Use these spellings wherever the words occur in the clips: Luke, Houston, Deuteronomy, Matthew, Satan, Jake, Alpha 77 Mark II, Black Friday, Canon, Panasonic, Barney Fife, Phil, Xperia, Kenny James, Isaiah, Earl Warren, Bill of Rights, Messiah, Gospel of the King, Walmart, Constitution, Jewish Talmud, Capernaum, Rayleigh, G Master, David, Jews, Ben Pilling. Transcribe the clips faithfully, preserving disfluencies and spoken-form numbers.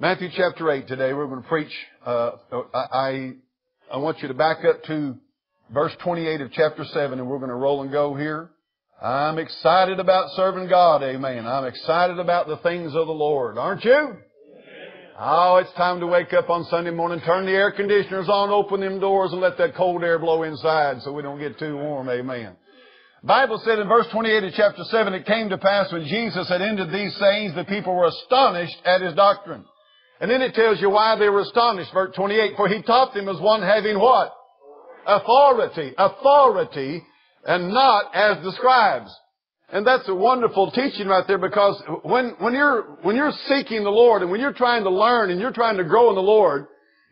Matthew chapter eight today, we're going to preach, uh, I, I want you to back up to verse twenty-eight of chapter seven, and we're going to roll and go here. I'm excited about serving God, amen. I'm excited about the things of the Lord, aren't you? Amen. Oh, it's time to wake up on Sunday morning, turn the air conditioners on, open them doors, and let that cold air blow inside so we don't get too warm, amen. Bible said in verse twenty-eight of chapter seven, it came to pass when Jesus had ended these sayings, the people were astonished at his doctrine. And then it tells you why they were astonished. Verse twenty-eight, for he taught them as one having what? Authority. Authority, and not as the scribes. And that's a wonderful teaching right there, because when, when you're, when you're seeking the Lord, and when you're trying to learn and you're trying to grow in the Lord,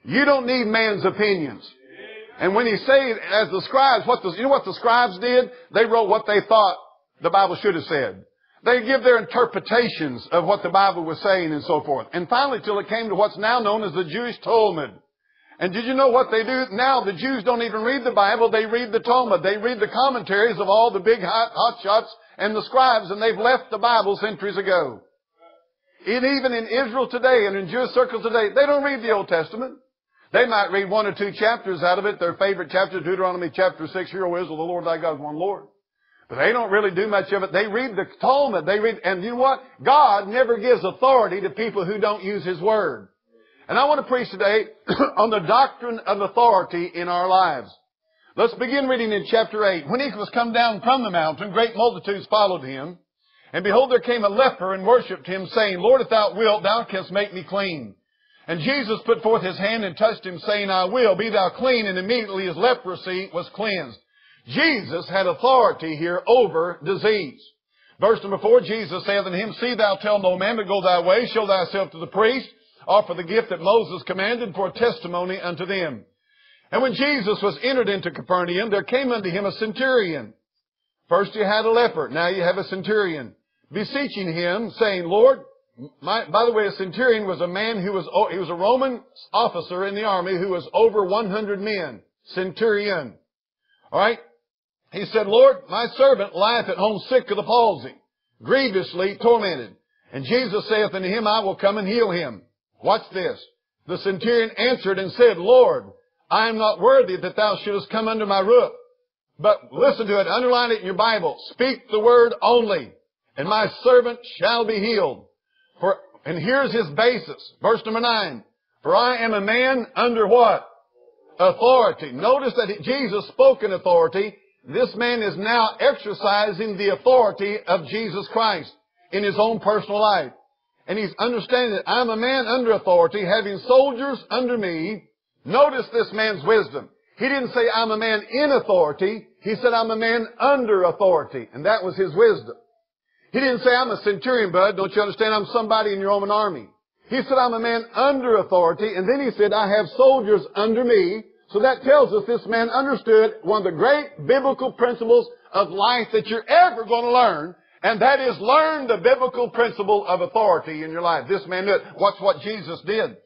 you don't need man's opinions. And when he said as the scribes, what the, you know what the scribes did? They wrote what they thought the Bible should have said. They give their interpretations of what the Bible was saying and so forth. And finally, till it came to what's now known as the Jewish Talmud. And did you know what they do? Now the Jews don't even read the Bible. They read the Talmud. They read the commentaries of all the big hot, hot shots and the scribes, and they've left the Bible centuries ago. And even in Israel today and in Jewish circles today, they don't read the Old Testament. They might read one or two chapters out of it, their favorite chapter, Deuteronomy chapter six, Hear, O Israel, the Lord thy God is one Lord. But they don't really do much of it. They read the Talmud. They read, and you know what? God never gives authority to people who don't use His Word. And I want to preach today on the doctrine of authority in our lives. Let's begin reading in chapter eight. When he was come down from the mountain, great multitudes followed him. And behold, there came a leper and worshipped him, saying, Lord, if thou wilt, thou canst make me clean. And Jesus put forth his hand and touched him, saying, I will, be thou clean. And immediately his leprosy was cleansed. Jesus had authority here over disease. Verse number four, Jesus saith unto him, See thou tell no man, but go thy way, show thyself to the priest, offer the gift that Moses commanded for testimony unto them. And when Jesus was entered into Capernaum, there came unto him a centurion. First you had a leper, now you have a centurion, beseeching him, saying, Lord, My, by the way, a centurion was a man who was, he was a Roman officer in the army who was over one hundred men. Centurion. Alright? He said, Lord, my servant lieth at home sick of the palsy, grievously tormented. And Jesus saith unto him, I will come and heal him. Watch this. The centurion answered and said, Lord, I am not worthy that thou shouldest come under my roof. But listen to it, underline it in your Bible. Speak the word only, and my servant shall be healed. For, and here's his basis. Verse number nine. For I am a man under what? Authority. Notice that he, Jesus spoke in authority. This man is now exercising the authority of Jesus Christ in his own personal life. And he's understanding that I'm a man under authority, having soldiers under me. Notice this man's wisdom. He didn't say I'm a man in authority. He said I'm a man under authority. And that was his wisdom. He didn't say, I'm a centurion, bud. Don't you understand? I'm somebody in your Roman army. He said, I'm a man under authority. And then he said, I have soldiers under me. So that tells us this man understood one of the great biblical principles of life that you're ever going to learn. And that is learn the biblical principle of authority in your life. This man knew it. Watch what Jesus did.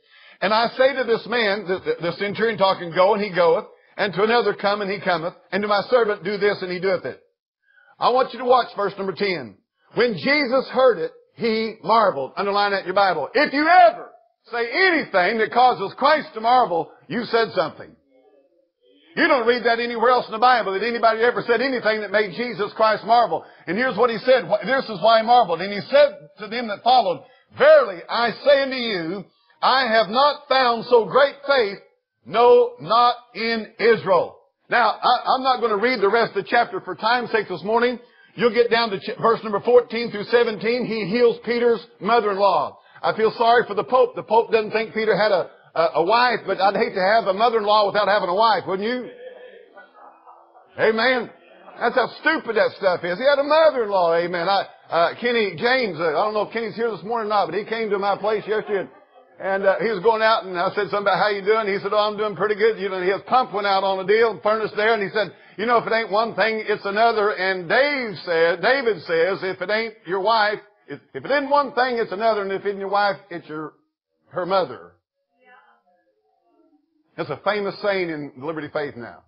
And I say to this man, the, the centurion talking, go and he goeth. And to another come and he cometh. And to my servant do this and he doeth it. I want you to watch verse number ten. When Jesus heard it, he marveled. Underline that in your Bible. If you ever say anything that causes Christ to marvel, you said something. You don't read that anywhere else in the Bible, that anybody ever said anything that made Jesus Christ marvel. And here's what he said. This is why he marveled. And he said to them that followed, Verily I say unto you, I have not found so great faith, no, not in Israel. Now, I, I'm not going to read the rest of the chapter for time's sake this morning. You'll get down to verse number fourteen through seventeen. He heals Peter's mother-in-law. I feel sorry for the Pope. The Pope doesn't think Peter had a, a, a wife, but I'd hate to have a mother-in-law without having a wife, wouldn't you? Amen. That's how stupid that stuff is. He had a mother-in-law, amen. I, uh, Kenny James, uh, I don't know if Kenny's here this morning or not, but he came to my place yesterday, and, and uh, he was going out, and I said something about how you doing. He said, oh, I'm doing pretty good. You know, his pump went out on a deal, furnace there, and he said, you know, if it ain't one thing, it's another. And Dave said, David says, if it ain't your wife, if, if it ain't one thing, it's another. And if it ain't your wife, it's your, her mother. That's a famous saying in Liberty Faith now.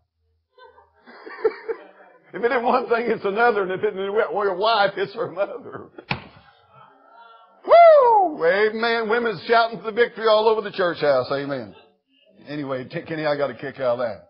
If it ain't one thing, it's another. And if it ain't your wife, it's her mother. Woo! Amen. Women's shouting for the victory all over the church house. Amen. Anyway, Kenny, I got a kick out of that.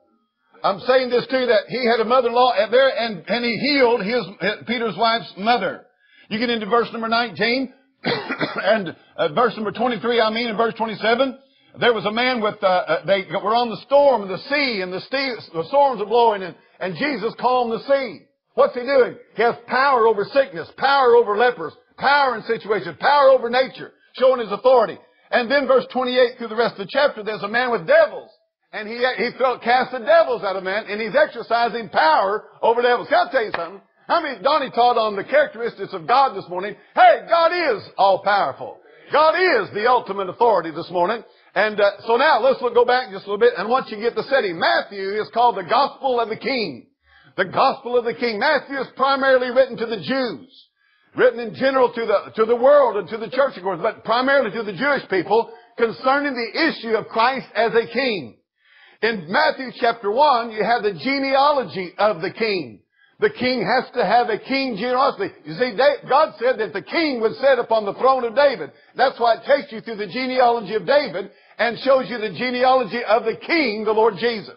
I'm saying this too, that he had a mother-in-law there, and, and he healed his Peter's wife's mother. You get into verse number nineteen, and uh, verse number twenty-three, I mean, and verse twenty-seven. There was a man with, uh, uh, they were on the storm, the sea, and the, sea, the storms are blowing, and, and Jesus calmed the sea. What's he doing? He has power over sickness, power over lepers, power in situations, power over nature, showing his authority. And then verse twenty-eight through the rest of the chapter, there's a man with devils. And he, he felt cast the devils out of man, and he's exercising power over the devils. Can I tell you something? I mean, Donnie taught on the characteristics of God this morning. Hey, God is all-powerful. God is the ultimate authority this morning. And uh, so now, let's look, go back just a little bit, and once you get the setting, Matthew is called the Gospel of the King. The Gospel of the King. Matthew is primarily written to the Jews. Written in general to the, to the world and to the church, of course, but primarily to the Jewish people concerning the issue of Christ as a king. In Matthew chapter one, you have the genealogy of the king. The king has to have a king genealogy. You see, God said that the king would sit upon the throne of David. That's why it takes you through the genealogy of David and shows you the genealogy of the king, the Lord Jesus.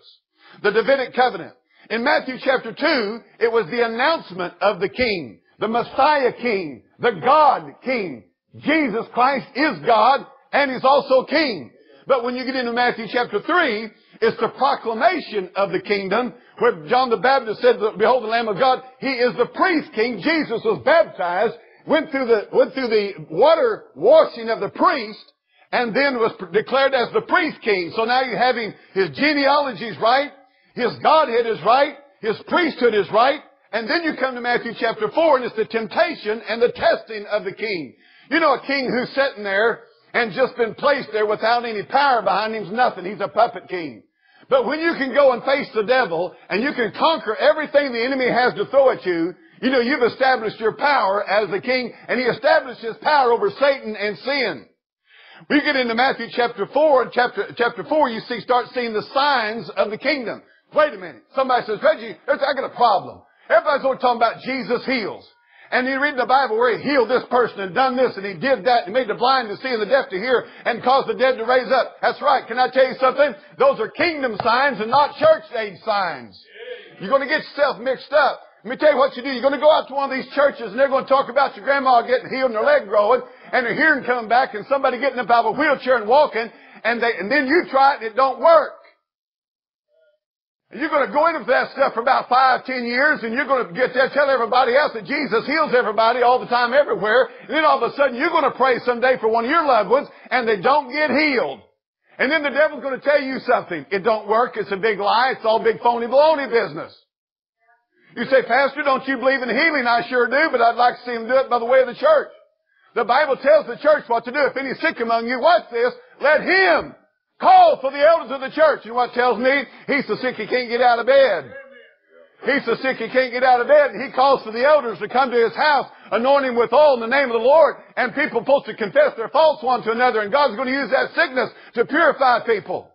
The Davidic Covenant. In Matthew chapter two, it was the announcement of the king, the Messiah king, the God king. Jesus Christ is God, and he's also king. But when you get into Matthew chapter three, it's the proclamation of the kingdom where John the Baptist said, behold the Lamb of God, he is the priest king. Jesus was baptized, went through the, went through the water washing of the priest, and then was declared as the priest king. So now you have him, his genealogy is right, his Godhead is right, his priesthood is right, and then you come to Matthew chapter four and it's the temptation and the testing of the king. You know, a king who's sitting there and just been placed there without any power behind him is nothing. He's a puppet king. But when you can go and face the devil and you can conquer everything the enemy has to throw at you, you know, you've established your power as the king, and he established his power over Satan and sin. We get into Matthew chapter four, and chapter, chapter four, you see, start seeing the signs of the kingdom. Wait a minute. Somebody says, Reggie, I got a problem. Everybody's always talking about Jesus heals. And you read the Bible where he healed this person and done this and he did that and made the blind to see and the deaf to hear and caused the dead to raise up. That's right. Can I tell you something? Those are kingdom signs and not church age signs. You're going to get yourself mixed up. Let me tell you what you do. You're going to go out to one of these churches and they're going to talk about your grandma getting healed and her leg growing and her hearing coming back and somebody getting up out of a wheelchair and walking, and they, and then you try it and it don't work. You're going to go into that stuff for about five, ten years, and you're going to get there, tell everybody else that Jesus heals everybody all the time, everywhere. And then all of a sudden, you're going to pray someday for one of your loved ones, and they don't get healed. And then the devil's going to tell you something. It don't work. It's a big lie. It's all big phony baloney business. You say, Pastor, don't you believe in healing? I sure do, but I'd like to see him do it by the way of the church. The Bible tells the church what to do. If any sick among you, watch this, let him call for the elders of the church. You know what tells me? He's so sick he can't get out of bed. He's so sick he can't get out of bed. And he calls for the elders to come to his house, anoint him with oil in the name of the Lord. And people are supposed to confess their faults one to another. And God's going to use that sickness to purify people.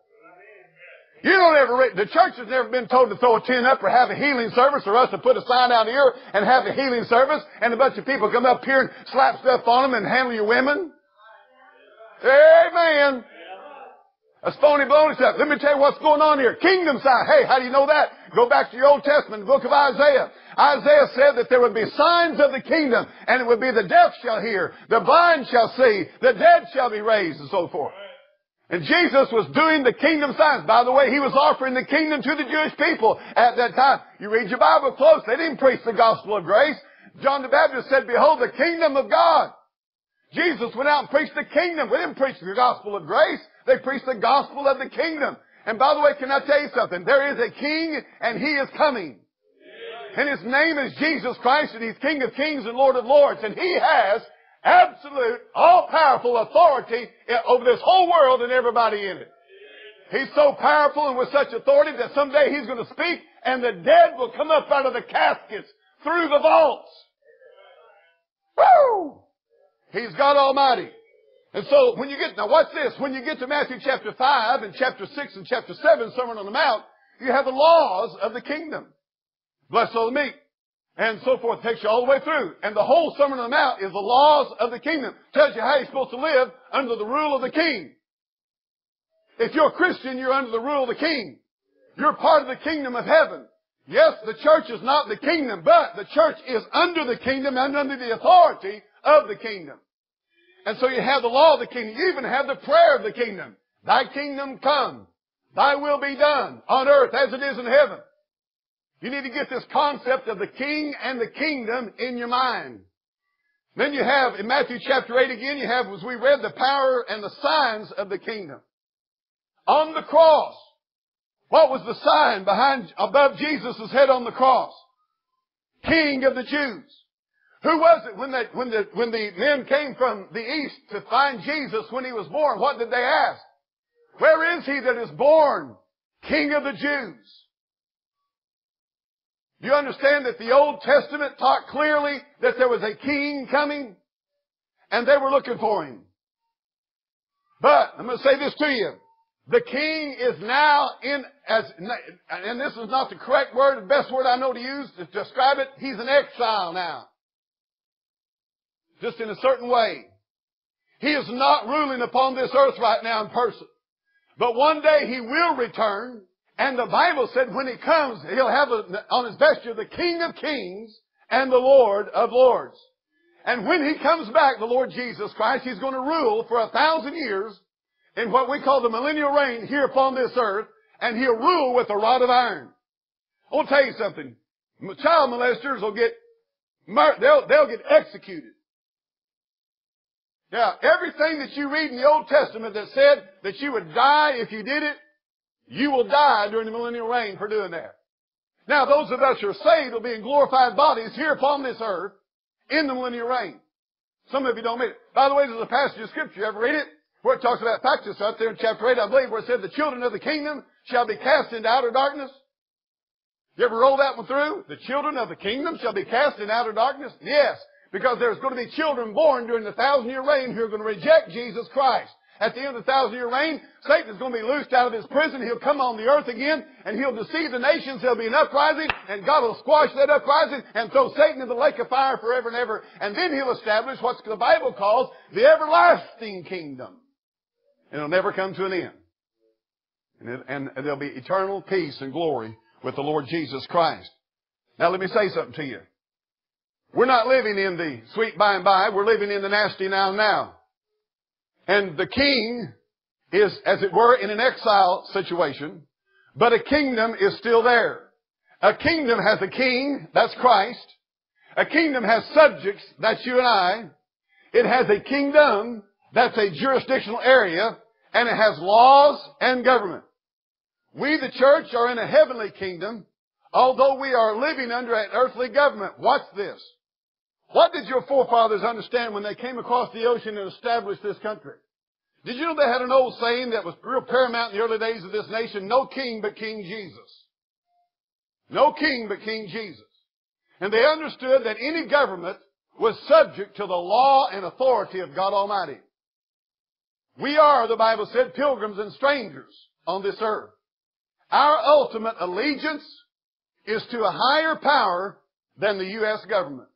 You don't ever, the church has never been told to throw a tin up or have a healing service or us to put a sign out here and have a healing service. And a bunch of people come up here and slap stuff on them and handle your women. Amen. That's phony baloney stuff. Let me tell you what's going on here. Kingdom sign. Hey, how do you know that? Go back to your Old Testament, the book of Isaiah. Isaiah said that there would be signs of the kingdom, and it would be the deaf shall hear, the blind shall see, the dead shall be raised, and so forth. And Jesus was doing the kingdom signs. By the way, he was offering the kingdom to the Jewish people at that time. You read your Bible close. They didn't preach the gospel of grace. John the Baptist said, behold, the kingdom of God. Jesus went out and preached the kingdom. We didn't preach the gospel of grace. They preach the gospel of the kingdom. And by the way, can I tell you something? There is a king, and he is coming. And his name is Jesus Christ, and he's King of kings and Lord of lords. And he has absolute, all-powerful authority over this whole world and everybody in it. He's so powerful and with such authority that someday he's going to speak, and the dead will come up out of the caskets through the vaults. Woo! He's God Almighty. And so when you get, now watch this, when you get to Matthew chapter five and chapter six and chapter seven, Sermon on the Mount, you have the laws of the kingdom. Blessed are the meek. and so forth. It takes you all the way through. And the whole Sermon on the Mount is the laws of the kingdom. Tells you how you're supposed to live under the rule of the king. If you're a Christian, you're under the rule of the king. You're part of the kingdom of heaven. Yes, the church is not the kingdom, but the church is under the kingdom and under the authority of the kingdom. And so you have the law of the kingdom. You even have the prayer of the kingdom. Thy kingdom come. Thy will be done on earth as it is in heaven. You need to get this concept of the king and the kingdom in your mind. Then you have, in Matthew chapter eight again, you have, as we read, the power and the signs of the kingdom. On the cross, what was the sign behind, above Jesus' head on the cross? King of the Jews. Who was it when, they, when, the, when the men came from the east to find Jesus when he was born? What did they ask? Where is he that is born King of the Jews? Do you understand that the Old Testament taught clearly that there was a king coming? And they were looking for him. But, I'm going to say this to you. The king is now in, as, and this is not the correct word, the best word I know to use to describe it, he's in exile now. Just in a certain way. He is not ruling upon this earth right now in person. But one day he will return. And the Bible said when he comes, he'll have on his vesture the King of Kings and the Lord of Lords. And when he comes back, the Lord Jesus Christ, he's going to rule for a thousand years in what we call the millennial reign here upon this earth, and he'll rule with a rod of iron. I'll tell you something. Child molesters will get, they'll, they'll get executed. Now, everything that you read in the Old Testament that said that you would die if you did it, you will die during the millennial reign for doing that. Now, those of us who are saved will be in glorified bodies here upon this earth in the millennial reign. Some of you don't mean it. By the way, there's a passage of Scripture, you ever read it, where it talks about factions out there in chapter eight, I believe, where it said, the children of the kingdom shall be cast into outer darkness. You ever roll that one through? The children of the kingdom shall be cast into outer darkness? Yes, because there's going to be children born during the thousand-year reign who are going to reject Jesus Christ. At the end of the thousand-year reign, Satan is going to be loosed out of his prison. He'll come on the earth again, and he'll deceive the nations. There'll be an uprising, and God will squash that uprising and throw Satan in the lake of fire forever and ever. And then he'll establish what the Bible calls the everlasting kingdom. And it'll never come to an end. And, it, and there'll be eternal peace and glory with the Lord Jesus Christ. Now, let me say something to you. We're not living in the sweet by and by. We're living in the nasty now now. And the king is, as it were, in an exile situation, but a kingdom is still there. A kingdom has a king, that's Christ. A kingdom has subjects, that's you and I. It has a kingdom, that's a jurisdictional area, and it has laws and government. We, the church, are in a heavenly kingdom, although we are living under an earthly government. Watch this. What did your forefathers understand when they came across the ocean and established this country? Did you know they had an old saying that was real paramount in the early days of this nation? No king but King Jesus. No king but King Jesus. And they understood that any government was subject to the law and authority of God Almighty. We are, the Bible said, pilgrims and strangers on this earth. Our ultimate allegiance is to a higher power than the U S government.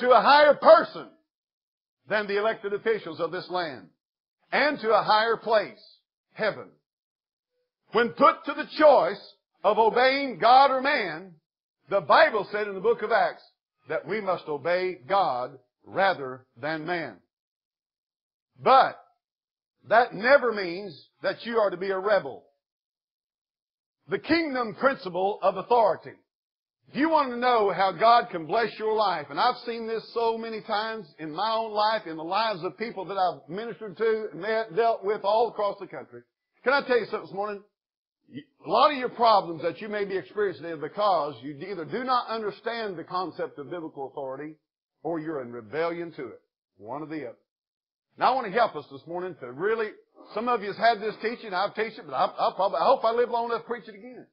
To a higher person than the elected officials of this land, and to a higher place, heaven. When put to the choice of obeying God or man, the Bible said in the book of Acts that we must obey God rather than man. But that never means that you are to be a rebel. The kingdom principle of authority. If you want to know how God can bless your life, and I've seen this so many times in my own life, in the lives of people that I've ministered to and met, dealt with all across the country. Can I tell you something this morning? A lot of your problems that you may be experiencing are because you either do not understand the concept of biblical authority or you're in rebellion to it. One or the other. Now I want to help us this morning to really, some of you have had this teaching, I've taught it, but I'll, I'll probably, I hope I live long enough to preach it again.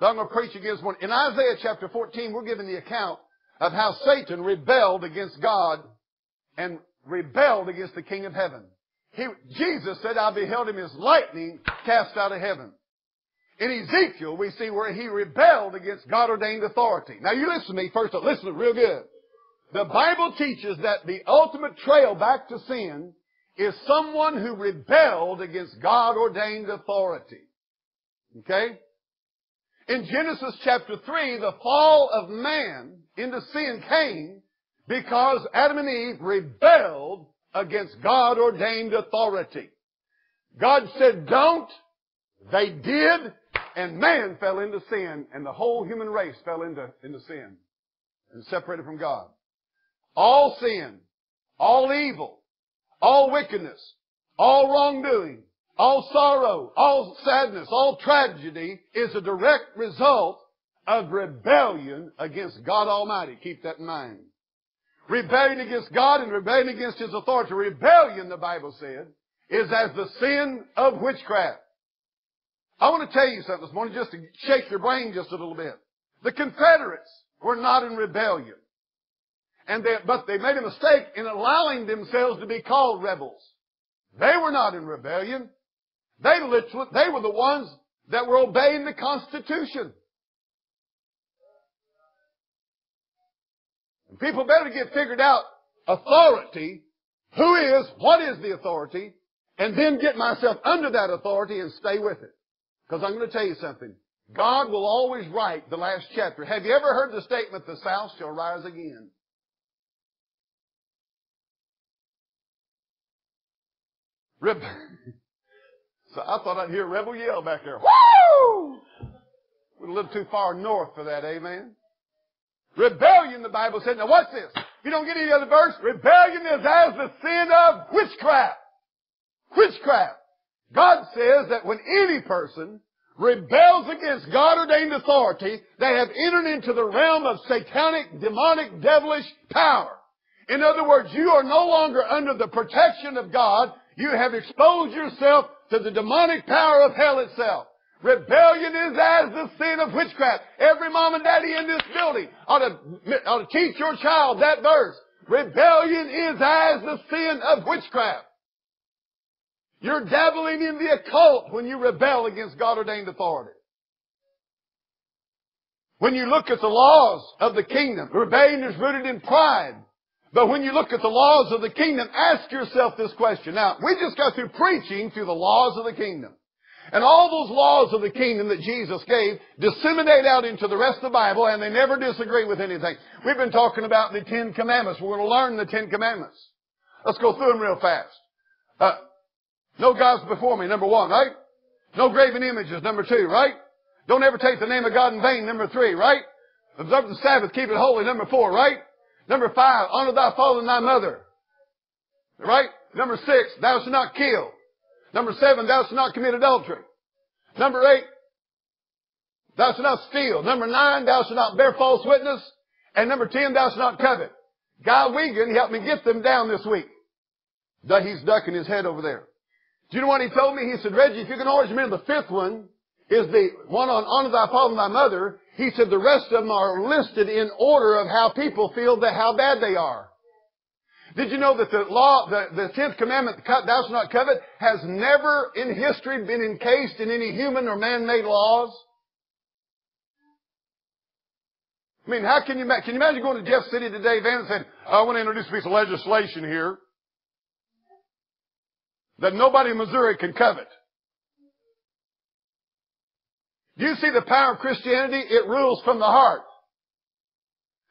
That I'm going to preach against one. In Isaiah chapter fourteen, we're given the account of how Satan rebelled against God and rebelled against the King of Heaven. He, Jesus said, I beheld him as lightning cast out of heaven. In Ezekiel, we see where he rebelled against God-ordained authority. Now, you listen to me first. Listen real good. The Bible teaches that the ultimate trail back to sin is someone who rebelled against God-ordained authority. Okay? In Genesis chapter three, the fall of man into sin came because Adam and Eve rebelled against God-ordained authority. God said, don't. They did, and man fell into sin, and the whole human race fell into, into sin and separated from God. All sin, all evil, all wickedness, all wrongdoing, all sorrow, all sadness, all tragedy is a direct result of rebellion against God Almighty. Keep that in mind. Rebellion against God and rebellion against His authority. Rebellion, the Bible said, is as the sin of witchcraft. I want to tell you something this morning just to shake your brain just a little bit. The Confederates were not in rebellion. And they, but they made a mistake in allowing themselves to be called rebels. They were not in rebellion. They literally, they were the ones that were obeying the Constitution. And people better get figured out authority, who is, what is the authority, and then get myself under that authority and stay with it. Because I'm going to tell you something. God will always write the last chapter. Have you ever heard the statement, the South shall rise again? Rib- So I thought I'd hear a rebel yell back there. Woo! We're a little too far north for that, amen? Rebellion, the Bible said. Now what's this? You don't get any other verse? Rebellion is as the sin of witchcraft. Witchcraft. God says that when any person rebels against God-ordained authority, they have entered into the realm of satanic, demonic, devilish power. In other words, you are no longer under the protection of God. You have exposed yourself to the demonic power of hell itself. Rebellion is as the sin of witchcraft. Every mom and daddy in this building ought to, ought to teach your child that verse. Rebellion is as the sin of witchcraft. You're dabbling in the occult when you rebel against God-ordained authority. When you look at the laws of the kingdom, rebellion is rooted in pride. But when you look at the laws of the kingdom, ask yourself this question. Now, we just got through preaching through the laws of the kingdom. And all those laws of the kingdom that Jesus gave disseminate out into the rest of the Bible, and they never disagree with anything. We've been talking about the Ten Commandments. We're going to learn the Ten Commandments. Let's go through them real fast. Uh, no gods before me, number one, right? No graven images, number two, right? Don't ever take the name of God in vain, number three, right? Observe the Sabbath, keep it holy, number four, right? Number five, honor thy father and thy mother. Right? Number six, thou shalt not kill. Number seven, thou shalt not commit adultery. Number eight, thou shalt not steal. Number nine, thou shalt not bear false witness. And number ten, thou shalt not covet. Guy Wiegand helped me get them down this week. He's ducking his head over there. Do you know what he told me? He said, Reggie, if you can always remember the fifth one is the one on honor thy father and thy mother. He said the rest of them are listed in order of how people feel that how bad they are. Did you know that the law, the, the tenth commandment, thou shalt not covet, has never in history been encased in any human or man-made laws? I mean, how can you, can you imagine going to Jeff City today, Van, and saying, I want to introduce a piece of legislation here that nobody in Missouri can covet. Do you see the power of Christianity? It rules from the heart.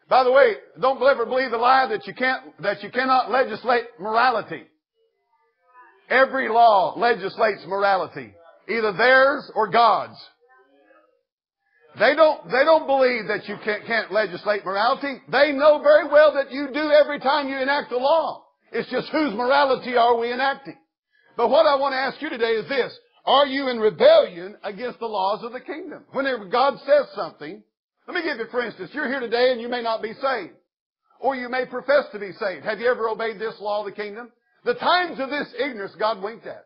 By the way, don't ever believe the lie that you can't, that you cannot legislate morality. Every law legislates morality, either theirs or God's. They don't, they don't believe that you can't, can't legislate morality. They know very well that you do every time you enact a law. It's just whose morality are we enacting? But what I want to ask you today is this. Are you in rebellion against the laws of the kingdom? Whenever God says something, let me give you, for instance, you're here today and you may not be saved. Or you may profess to be saved. Have you ever obeyed this law of the kingdom? The times of this ignorance God winked at.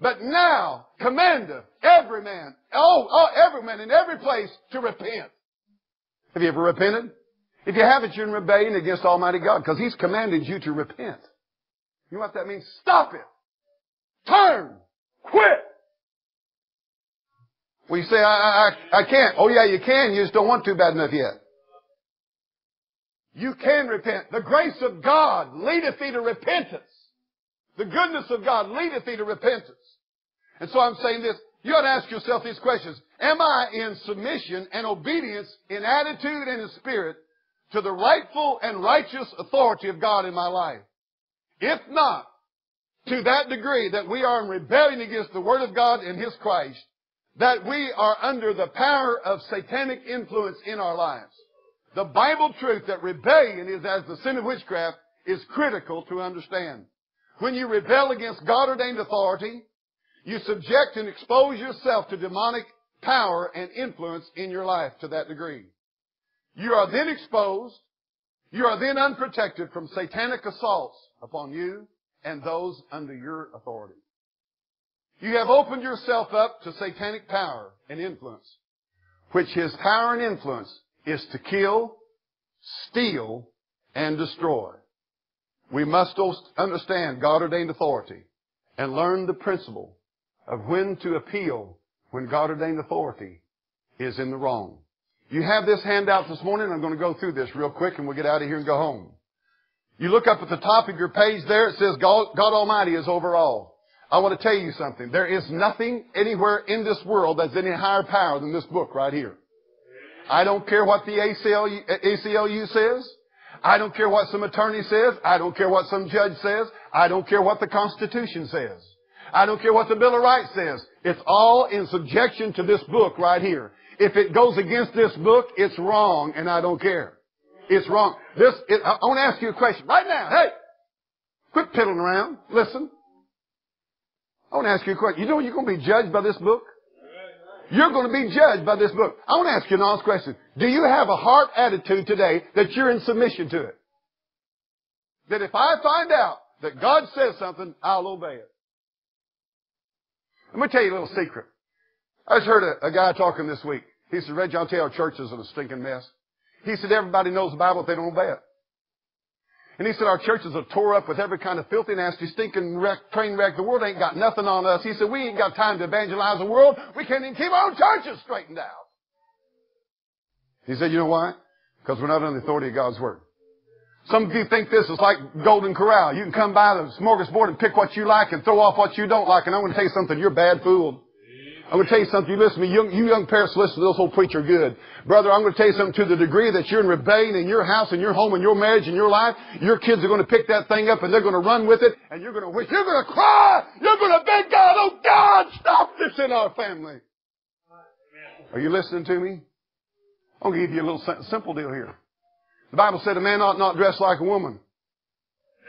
But now commandeth every man, oh, oh, every man in every place to repent. Have you ever repented? If you haven't, you're in rebellion against Almighty God because He's commanded you to repent. You know what that means? Stop it. Turn. Quit. Well, you say, I, I, I can't. Oh, yeah, you can. You just don't want to bad enough yet. You can repent. The grace of God leadeth thee to repentance. The goodness of God leadeth thee to repentance. And so I'm saying this. You ought to ask yourself these questions. Am I in submission and obedience in attitude and in spirit to the rightful and righteous authority of God in my life? If not, to that degree that we are in rebellion against the Word of God and His Christ, that we are under the power of satanic influence in our lives. The Bible truth that rebellion is as the sin of witchcraft is critical to understand. When you rebel against God-ordained authority, you subject and expose yourself to demonic power and influence in your life to that degree. You are then exposed. You are then unprotected from satanic assaults upon you and those under your authority. You have opened yourself up to satanic power and influence, which his power and influence is to kill, steal, and destroy. We must understand God-ordained authority and learn the principle of when to appeal when God-ordained authority is in the wrong. You have this handout this morning. I'm going to go through this real quick and we'll get out of here and go home. You look up at the top of your page there. It says God, God Almighty is over all. I want to tell you something. There is nothing anywhere in this world that's any higher power than this book right here. I don't care what the A C L U says. I don't care what some attorney says. I don't care what some judge says. I don't care what the Constitution says. I don't care what the Bill of Rights says. It's all in subjection to this book right here. If it goes against this book, it's wrong, and I don't care. It's wrong. This, it, I want to ask you a question right now. Hey, quit piddling around. Listen. I want to ask you a question. You know you're going to be judged by this book? You're going to be judged by this book. I want to ask you an honest question. Do you have a heart attitude today that you're in submission to it? That if I find out that God says something, I'll obey it. Let me tell you a little secret. I just heard a, a guy talking this week. He said, Reggie, I'll tell you, our church is in a stinking mess. He said, everybody knows the Bible if they don't obey it. And he said, our churches are tore up with every kind of filthy, nasty, stinking wreck, train wreck. The world ain't got nothing on us. He said, we ain't got time to evangelize the world. We can't even keep our own churches straightened out. He said, you know why? Because we're not under the authority of God's Word. Some of you think this is like Golden Corral. You can come by the smorgasbord and pick what you like and throw off what you don't like. And I'm going to tell you something. You're bad fooled. I'm going to tell you something. You listen to me. You, you young parents listen to this whole preacher good. Brother, I'm going to tell you something. To the degree that you're in rebellion in your house, in your home, in your marriage, in your life, your kids are going to pick that thing up and they're going to run with it. And you're going to wish. You're going to cry. You're going to beg God. Oh, God, stop this in our family. Are you listening to me? I'm going to give you a little simple deal here. The Bible said a man ought not dress like a woman.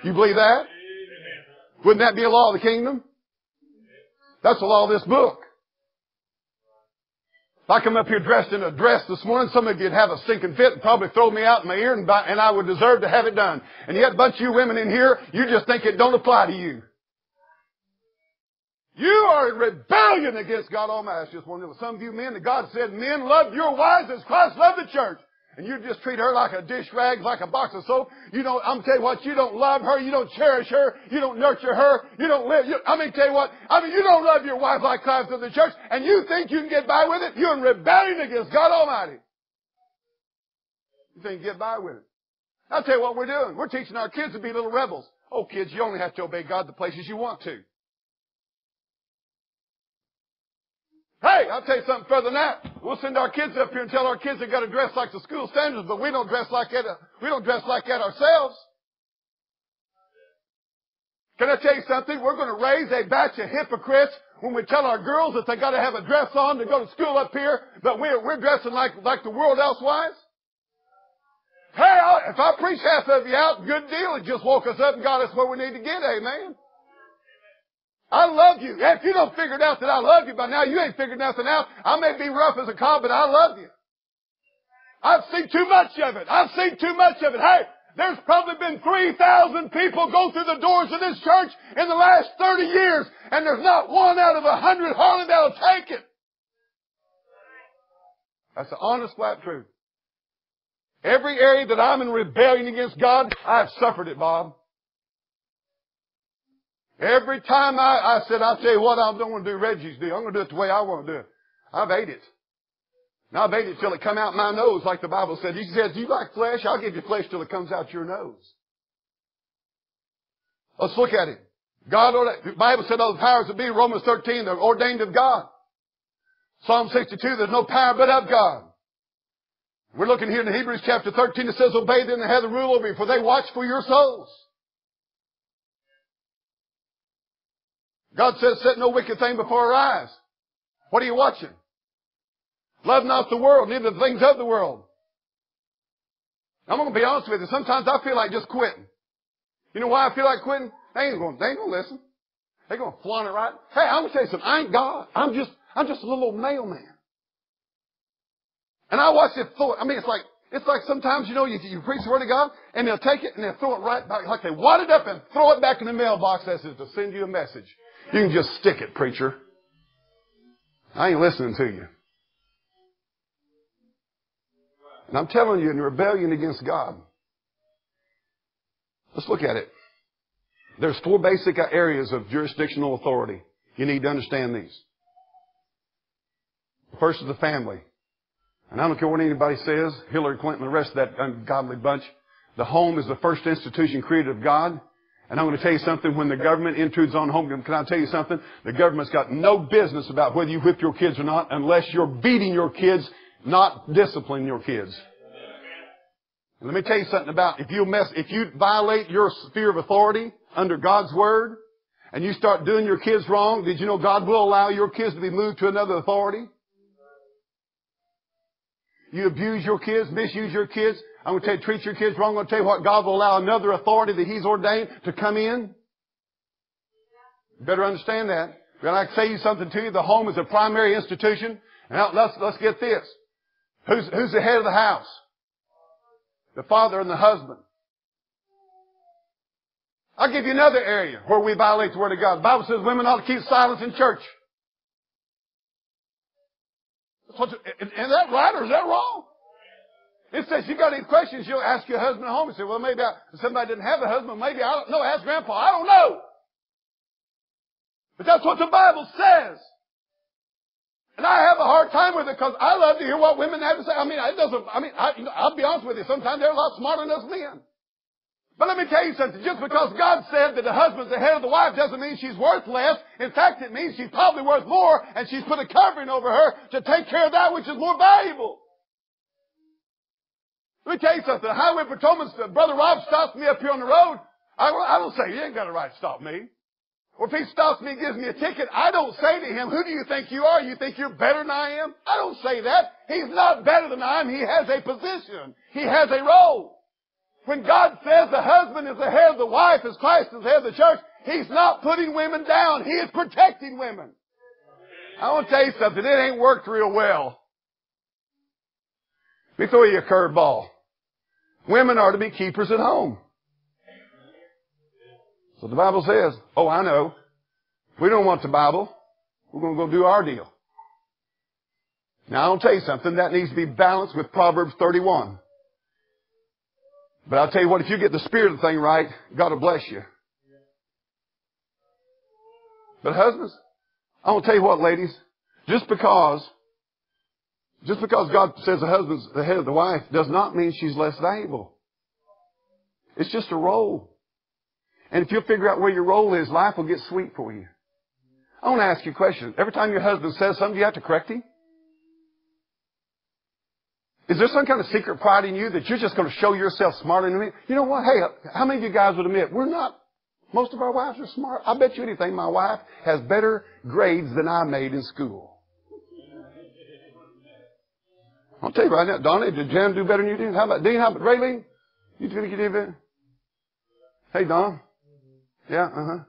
You believe that? Wouldn't that be a law of the kingdom? That's the law of this book. If I come up here dressed in a dress this morning, some of you would have a stinking fit and probably throw me out in my ear, and, buy, and I would deserve to have it done. And yet a bunch of you women in here, you just think it don't apply to you. You are in rebellion against God Almighty. That's just one of some of you men that God said, men, love your wives as Christ loved the church. And you just treat her like a dish rag, like a box of soap. You don't, I'm tell you what, you don't love her, you don't cherish her, you don't nurture her, you don't live, you, I mean, tell you what, I mean, you don't love your wife like Christ of the church, and you think you can get by with it? You're in rebellion against God Almighty. You think you get by with it. I'll tell you what we're doing. We're teaching our kids to be little rebels. Oh, kids, you only have to obey God the places you want to. Hey, I'll tell you something further than that. We'll send our kids up here and tell our kids they've got to dress like the school standards, but we don't dress like that. We don't dress like that ourselves. Can I tell you something? We're going to raise a batch of hypocrites when we tell our girls that they got to have a dress on to go to school up here, but we're we're dressing like like the world elsewise. Hey, I'll, if I preach half of you out, good deal. It just woke us up and got us where we need to get. Amen. I love you. If you don't figure it out that I love you by now, you ain't figured nothing out. I may be rough as a cob, but I love you. I've seen too much of it. I've seen too much of it. Hey, there's probably been three thousand people go through the doors of this church in the last thirty years, and there's not one out of a hundred hardly that'll take it. That's the honest, flat truth. Every area that I'm in rebellion against God, I've suffered it, Bob. Every time I, I said, I'll tell you what, I don't want to do Reggie's deal. I'm going to do it the way I want to do it. I've ate it. And I've ate it till it come out my nose, like the Bible said. He says, you like flesh? I'll give you flesh till it comes out your nose. Let's look at it. God ordained, the Bible said all the powers that be, Romans thirteen, they're ordained of God. Psalm sixty-two, there's no power but of God. We're looking here in Hebrews chapter thirteen, it says, obey them that have the rule over you, for they watch for your souls. God says, set no wicked thing before our eyes. What are you watching? Love not the world, neither the things of the world. I'm going to be honest with you. Sometimes I feel like just quitting. You know why I feel like quitting? They ain't going, they ain't going to listen. They're going to flaunt it right. Hey, I'm going to tell you something. I ain't God. I'm just, I'm just a little old mailman. And I watch it throw it. I mean, it's like, it's like sometimes, you know, you, you preach the Word of God, and they'll take it and they'll throw it right back, like they wad it up and throw it back in the mailbox as if to send you a message. You can just stick it, preacher. I ain't listening to you. And I'm telling you, in rebellion against God, let's look at it. There's four basic areas of jurisdictional authority. You need to understand these. The first is the family. And I don't care what anybody says, Hillary Clinton, the rest of that ungodly bunch. The home is the first institution created of God. And I'm going to tell you something, when the government intrudes on home, can I tell you something? The government's got no business about whether you whip your kids or not unless you're beating your kids, not disciplining your kids. And let me tell you something about if you mess, if you violate your sphere of authority under God's Word and you start doing your kids wrong, did you know God will allow your kids to be moved to another authority? You abuse your kids, misuse your kids. I'm going to tell you, treat your kids wrong. I'm going to tell you what, God will allow another authority that He's ordained to come in. You better understand that. But I can say something to you. The home is a primary institution. Now, let's, let's get this. Who's, who's the head of the house? The father and the husband. I'll give you another area where we violate the Word of God. The Bible says women ought to keep silence in church. Is that right or is that wrong? It says, you got any questions, you'll ask your husband at home. You say, well, maybe I, somebody didn't have a husband. Maybe I don't know. Ask Grandpa. I don't know. But that's what the Bible says. And I have a hard time with it because I love to hear what women have to say. I mean, it doesn't, I mean, I, you know, I'll be honest with you. Sometimes they're a lot smarter than us men. But let me tell you something. Just because God said that the husband's the head of the wife doesn't mean she's worth less. In fact, it means she's probably worth more, and she's put a covering over her to take care of that which is more valuable. Let me tell you something. The highway patrolman, Brother Rob, stops me up here on the road. I, I don't say, you ain't got a right to stop me. Or if he stops me and gives me a ticket, I don't say to him, who do you think you are? You think you're better than I am? I don't say that. He's not better than I am. He has a position. He has a role. When God says the husband is the head of the wife, as Christ is the head of the church, He's not putting women down. He is protecting women. I want to tell you something. It ain't worked real well. Let me throw you a curveball. Women are to be keepers at home. So the Bible says, oh, I know. We don't want the Bible. We're going to go do our deal. Now, I'll tell you something. That needs to be balanced with Proverbs thirty-one. But I'll tell you what, if you get the spirit of the thing right, God will bless you. But husbands, I'm going to tell you what, ladies, just because, just because God says the husband's the head of the wife does not mean she's less valuable. It's just a role. And if you'll figure out where your role is, life will get sweet for you. I want to ask you a question. Every time your husband says something, do you have to correct him? Is there some kind of secret pride in you that you're just going to show yourself smarter than me? You know what? Hey, how many of you guys would admit we're not? Most of our wives are smart. I bet you anything my wife has better grades than I made in school. I'll tell you right now, Donnie, did Jan do better than you did? How about Dean? How about Rayleigh? You think you did better? Hey, Don. Yeah, uh-huh.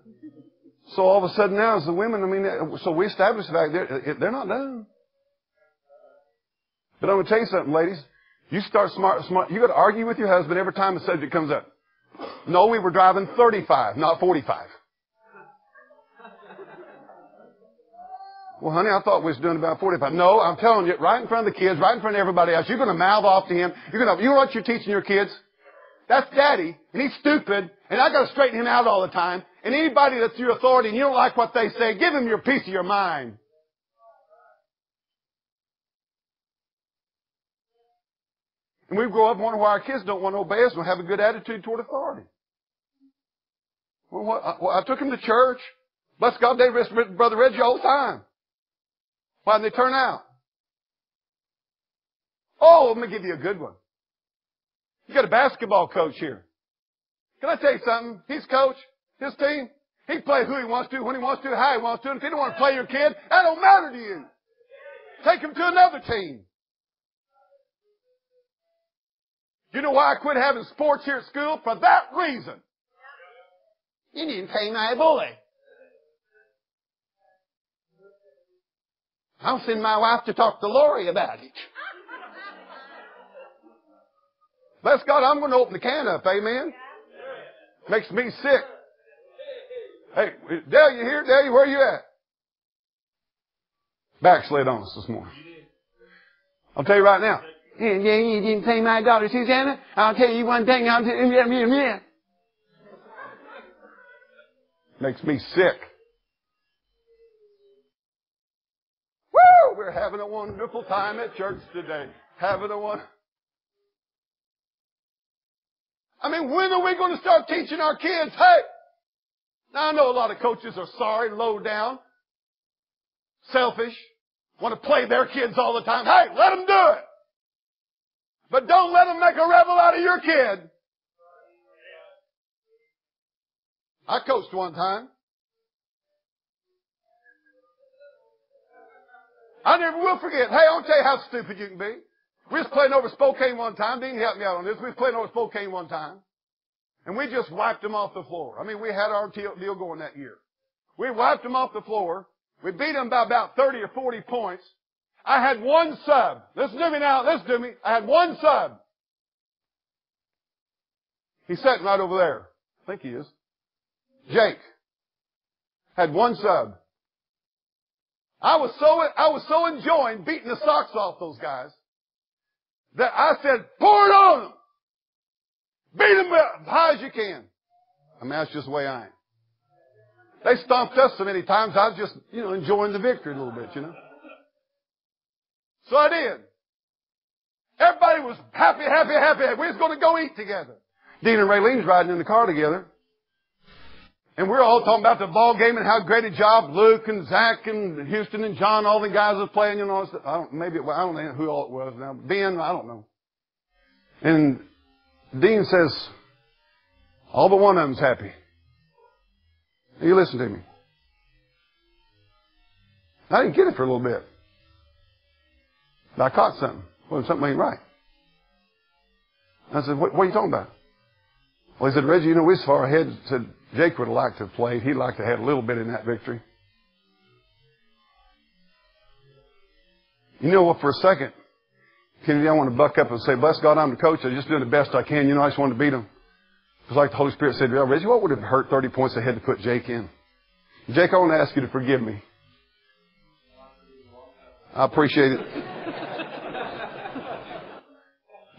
So all of a sudden now, as the women, I mean, so we established that they're, they're not done. But I'm going to tell you something, ladies. You start smart, smart. You got to argue with your husband every time a subject comes up. No, we were driving thirty-five, not forty-five. Well, honey, I thought we was doing about forty-five. No, I'm telling you, right in front of the kids, right in front of everybody else, you're going to mouth off to him. You're going to, you know what you're teaching your kids? That's daddy, and he's stupid, and I got to straighten him out all the time. And anybody that's your authority and you don't like what they say, give him your piece of your mind. And we grow up wondering why our kids don't want to obey us and have a good attitude toward authority. Well, what, I, well, I took them to church. Bless God, they risked Brother Reggie all the time. Why didn't they turn out? Oh, let me give you a good one. You got a basketball coach here. Can I tell you something? He's coach, his team. He can play who he wants to, when he wants to, how he wants to. And if he don't want to play your kid, that don't matter to you. Take him to another team. You know why I quit having sports here at school? For that reason. You didn't pay my bully. I'll send my wife to talk to Lori about it. Bless God, I'm going to open the can up, amen? Makes me sick. Hey, Dale, you here? Dale, where you at? Backslid on us this morning. I'll tell you right now. Yeah, you didn't pay my daughter, Susanna. I'll tell you one thing. I'll tell you. Makes me sick. Woo! We're having a wonderful time at church today. Having a one. I mean, when are we going to start teaching our kids? Hey! Now I know a lot of coaches are sorry, low down, selfish, want to play their kids all the time. Hey, let them do it! But don't let them make a rebel out of your kid. I coached one time. I never will forget. Hey, I'll tell you how stupid you can be. We was playing over Spokane one time. Dean helped me out on this. We was playing over Spokane one time. And we just wiped them off the floor. I mean, we had our deal going that year. We wiped them off the floor. We beat them by about thirty or forty points. I had one sub. Listen to me now. Listen to me. I had one sub. He's sitting right over there. I think he is. Jake. Had one sub. I was so, I was so enjoying beating the socks off those guys that I said, pour it on them. Beat them as high as you can. I mean, that's just the way I am. They stomped us so many times, I was just, you know, enjoying the victory a little bit, you know. So I did. Everybody was happy, happy, happy. We was going to go eat together. Dean and Rayleen's riding in the car together. And we're all talking about the ball game and how great a job Luke and Zach and Houston and John, all the guys are playing, you know. I don't, maybe, it, I don't know who all it was now. Ben, I don't know. And Dean says, all but one of them's happy. You listen to me. I didn't get it for a little bit. But I caught something. Well, something ain't right. I said, what, what are you talking about? Well, he said, Reggie, you know, we was far ahead. He said, Jake would have liked to have played. He'd like to have had a little bit in that victory. You know what, well, for a second, Kennedy, I want to buck up and say, bless God, I'm the coach. I'm just doing the best I can. You know, I just wanted to beat him. Because like the Holy Spirit said, well, Reggie, what would have hurt thirty points ahead to put Jake in? Jake, I want to ask you to forgive me. I appreciate it.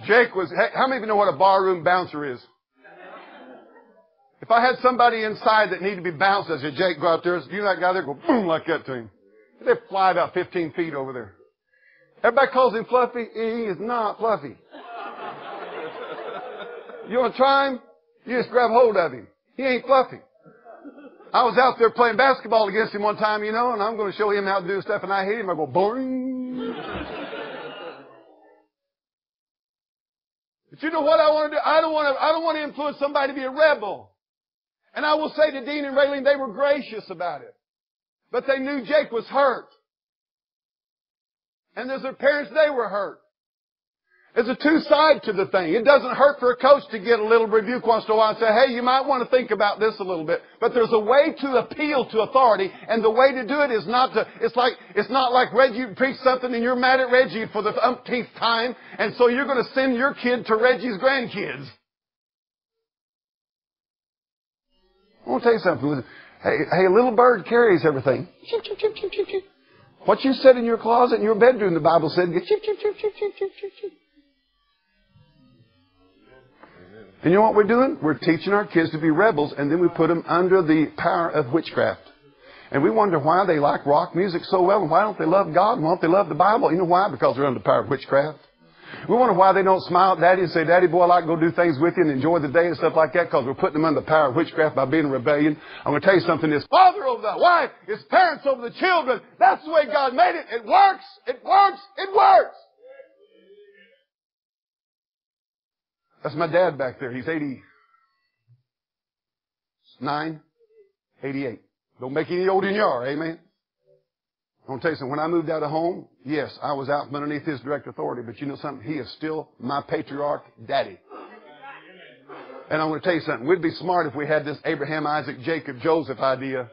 Jake was, hey, how many of you know what a barroom bouncer is? If I had somebody inside that needed to be bounced, I said, Jake, go out there. You know that guy there? Go boom like that to him. They fly about fifteen feet over there. Everybody calls him Fluffy. He is not Fluffy. You want to try him? You just grab hold of him. He ain't Fluffy. I was out there playing basketball against him one time, you know, and I'm going to show him how to do stuff, and I hit him. I go, boing. But you know what I want to do? I don't want to, I don't want to influence somebody to be a rebel. And I will say to Dean and Raylene, they were gracious about it. But they knew Jake was hurt. And as their parents, they were hurt. There's a two side to the thing. It doesn't hurt for a coach to get a little rebuke once in a while and say, hey, you might want to think about this a little bit. But there's a way to appeal to authority, and the way to do it is not to, it's like, it's not like Reggie preached something and you're mad at Reggie for the umpteenth time, and so you're going to send your kid to Reggie's grandkids. I want to tell you something. Hey, hey, a little bird carries everything. What you said in your closet, in your bedroom, the Bible said. And you know what we're doing? We're teaching our kids to be rebels, and then we put them under the power of witchcraft. And we wonder why they like rock music so well, and why don't they love God, and why don't they love the Bible? You know why? Because they're under the power of witchcraft. We wonder why they don't smile at Daddy and say, Daddy, boy, I'd like to go do things with you and enjoy the day and stuff like that, because we're putting them under the power of witchcraft by being in rebellion. I'm going to tell you something. It's father over the wife. It's parents over the children. That's the way God made it. It works. It works. It works. That's my dad back there. He's eighty-nine, eighty-eight. Don't make any older than you are. Amen. I'm going to tell you something. When I moved out of home, yes, I was out from underneath his direct authority. But you know something? He is still my patriarch daddy. And I'm going to tell you something. We'd be smart if we had this Abraham, Isaac, Jacob, Joseph idea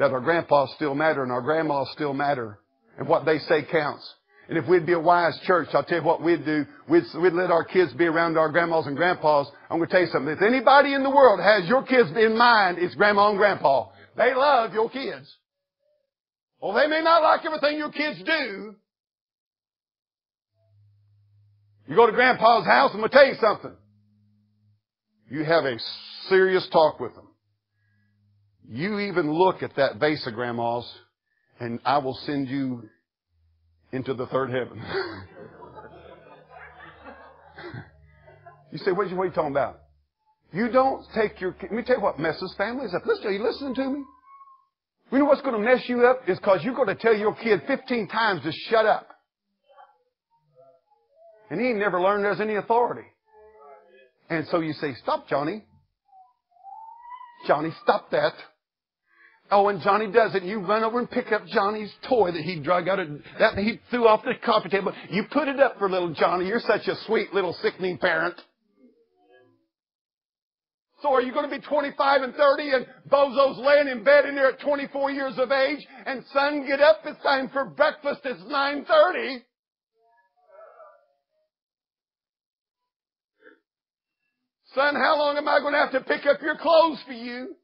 that our grandpas still matter and our grandmas still matter and what they say counts. And if we'd be a wise church, I'll tell you what we'd do. We'd, we'd let our kids be around our grandmas and grandpas. I'm going to tell you something. If anybody in the world has your kids in mind, it's grandma and grandpa. They love your kids. Well, they may not like everything your kids do. You go to grandpa's house, I'm going to tell you something. You have a serious talk with them. You even look at that vase of grandma's, and I will send you into the third heaven. You say, what are you, what are you talking about? You don't take your... Let me tell you what messes families up. Listen, are you listening to me? You know what's going to mess you up is because you're going to tell your kid fifteen times to shut up. And he ain't never learned there's any authority. And so you say, stop, Johnny. Johnny, stop that. Oh, and Johnny does it. You run over and pick up Johnny's toy that he drug out of, that he threw off the coffee table. You put it up for little Johnny. You're such a sweet little sickening parent. So are you going to be twenty-five and thirty and bozo's laying in bed in there at twenty-four years of age and son, get up, it's time for breakfast, it's nine thirty. Son, how long am I going to have to pick up your clothes for you?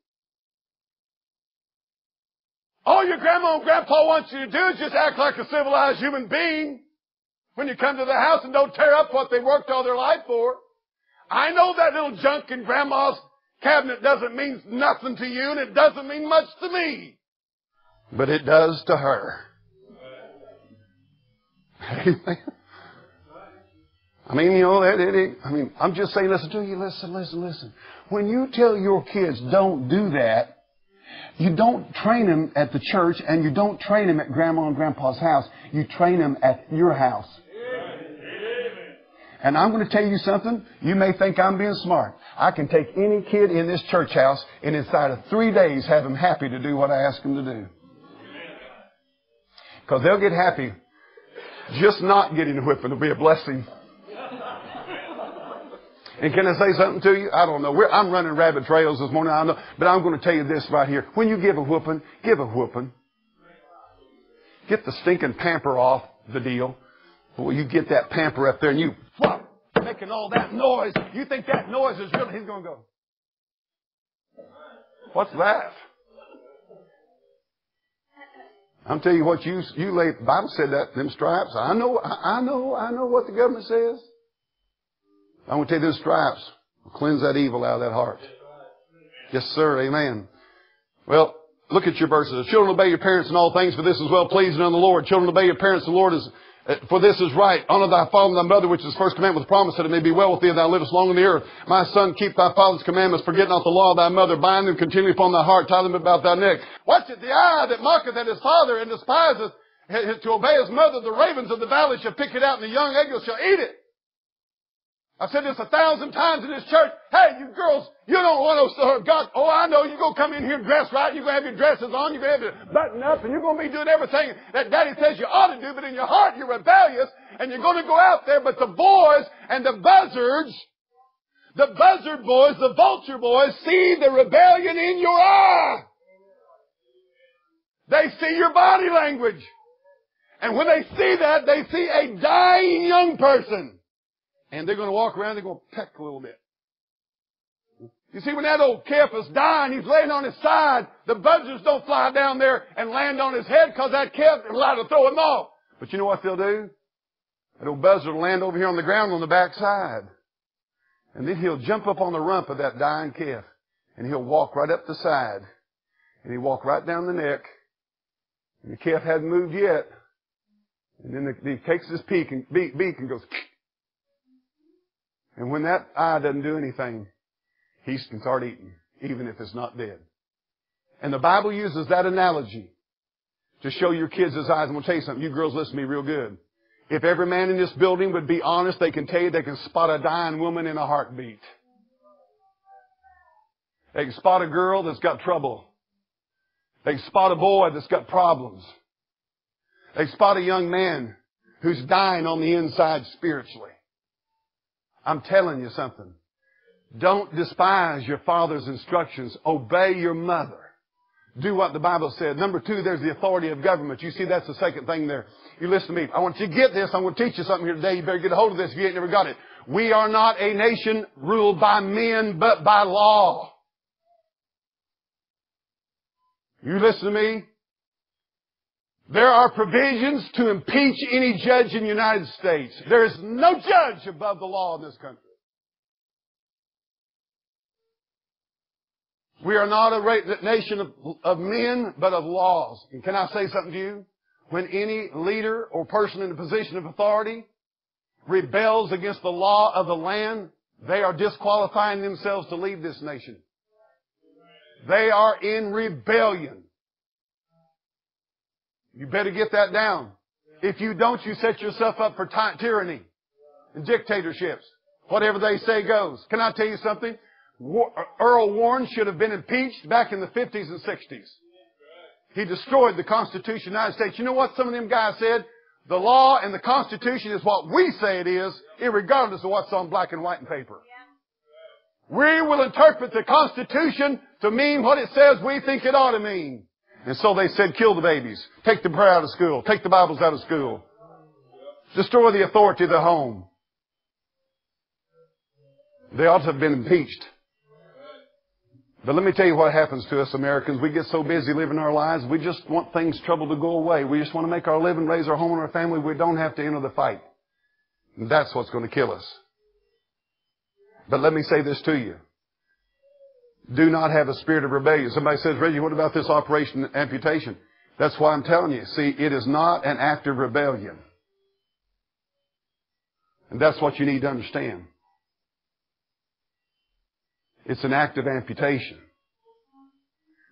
All your grandma and grandpa wants you to do is just act like a civilized human being when you come to the house and don't tear up what they worked all their life for. I know that little junk in grandma's cabinet doesn't mean nothing to you and it doesn't mean much to me. But it does to her. Amen. I mean, you know, that it, it, I mean, I'm just saying, listen to you, listen, listen, listen. When you tell your kids don't do that, you don't train them at the church and you don't train them at grandma and grandpa's house. You train them at your house. And I'm going to tell you something. You may think I'm being smart. I can take any kid in this church house and inside of three days have them happy to do what I ask them to do. Because they'll get happy. Just not getting a whipping will be a blessing. And can I say something to you? I don't know. We're, I'm running rabbit trails this morning. I know, but I'm going to tell you this right here. When you give a whooping, give a whooping. Get the stinking pamper off the deal. Well, you get that pamper up there and you flop, making all that noise. You think that noise is real? He's going to go, what's that? I'm telling you what, you, you lay, the Bible said that, them stripes. I know, I, I know, I know what the government says. I'm going to tell you, them stripes will cleanse that evil out of that heart. Yes, sir. Amen. Well, look at your verses. Children, obey your parents in all things, for this is well pleasing unto the Lord. Children, obey your parents. The Lord is... For this is right. Honor thy father and thy mother, which is the first commandment with promise, that it may be well with thee, and thou livest long on the earth. My son, keep thy father's commandments, forget not the law of thy mother, bind them continually upon thy heart, tie them about thy neck. Watch it, the eye that mocketh at his father and despiseth to obey his mother, the ravens of the valley shall pick it out, and the young eagles shall eat it. I've said this a thousand times in this church. Hey, you girls, you don't want to serve God. Oh, I know. You're going to come in here dressed right. You're going to have your dresses on. You're going to have your button up. And you're going to be doing everything that Daddy says you ought to do. But in your heart, you're rebellious. And you're going to go out there. But the boys and the buzzards, the buzzard boys, the vulture boys, see the rebellion in your eye. They see your body language. And when they see that, they see a dying young person. And they're going to walk around, they're going to peck a little bit. You see, when that old calf is dying, he's laying on his side. The buzzards don't fly down there and land on his head because that calf is allowed to throw him off. But you know what they'll do? That old buzzard will land over here on the ground on the backside. And then he'll jump up on the rump of that dying calf. And he'll walk right up the side. And he'll walk right down the neck. And the calf hadn't moved yet. And then the, he takes his beak and, beak, beak and goes. And when that eye doesn't do anything, he can start eating, even if it's not dead. And the Bible uses that analogy to show your kids his eyes. I'm going to tell you something. You girls listen to me real good. If every man in this building would be honest, they can tell you they can spot a dying woman in a heartbeat. They can spot a girl that's got trouble. They can spot a boy that's got problems. They can spot a young man who's dying on the inside spiritually. I'm telling you something. Don't despise your father's instructions. Obey your mother. Do what the Bible said. Number two, there's the authority of government. You see, that's the second thing there. You listen to me. I want you to get this. I'm going to teach you something here today. You better get a hold of this if you ain't never got it. We are not a nation ruled by men, but by law. You listen to me. There are provisions to impeach any judge in the United States. There is no judge above the law in this country. We are not a nation of, of men, but of laws. And can I say something to you? When any leader or person in a position of authority rebels against the law of the land, they are disqualifying themselves to lead this nation. They are in rebellion. You better get that down. If you don't, you set yourself up for ty- tyranny and dictatorships. Whatever they say goes. Can I tell you something? War- Earl Warren should have been impeached back in the fifties and sixties. He destroyed the Constitution of the United States. You know what some of them guys said? The law and the Constitution is what we say it is, irregardless of what's on black and white and paper. We will interpret the Constitution to mean what it says we think it ought to mean. And so they said, kill the babies. Take the prayer out of school. Take the Bibles out of school. Destroy the authority of the home. They ought to have been impeached. But let me tell you what happens to us Americans. We get so busy living our lives, we just want things, trouble to go away. We just want to make our living, raise our home and our family. We don't have to enter the fight. And that's what's going to kill us. But let me say this to you. Do not have a spirit of rebellion. Somebody says, Reggie, what about this Operation Amputation? That's why I'm telling you. See, it is not an act of rebellion. And that's what you need to understand. It's an act of amputation.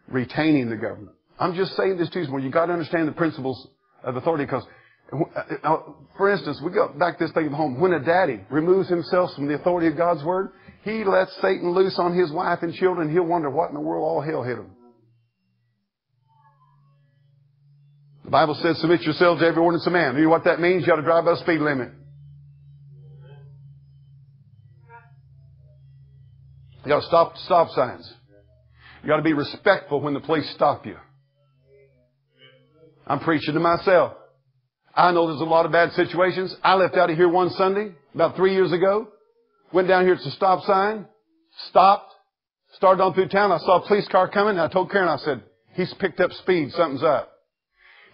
Retaining the government. I'm just saying this to you. Well, you've got to understand the principles of authority. Because, for instance, we go back to this thing of home. When a daddy removes himself from the authority of God's Word, he lets Satan loose on his wife and children. He'll wonder what in the world all hell hit him. The Bible says, submit yourselves to every ordinance of man. You know what that means? You ought to drive by the speed limit. You got to stop at stop signs. You got to be respectful when the police stop you. I'm preaching to myself. I know there's a lot of bad situations. I left out of here one Sunday, about three years ago. Went down here to the stop sign, stopped, started on through town. I saw a police car coming, and I told Karen, I said, he's picked up speed. Something's up.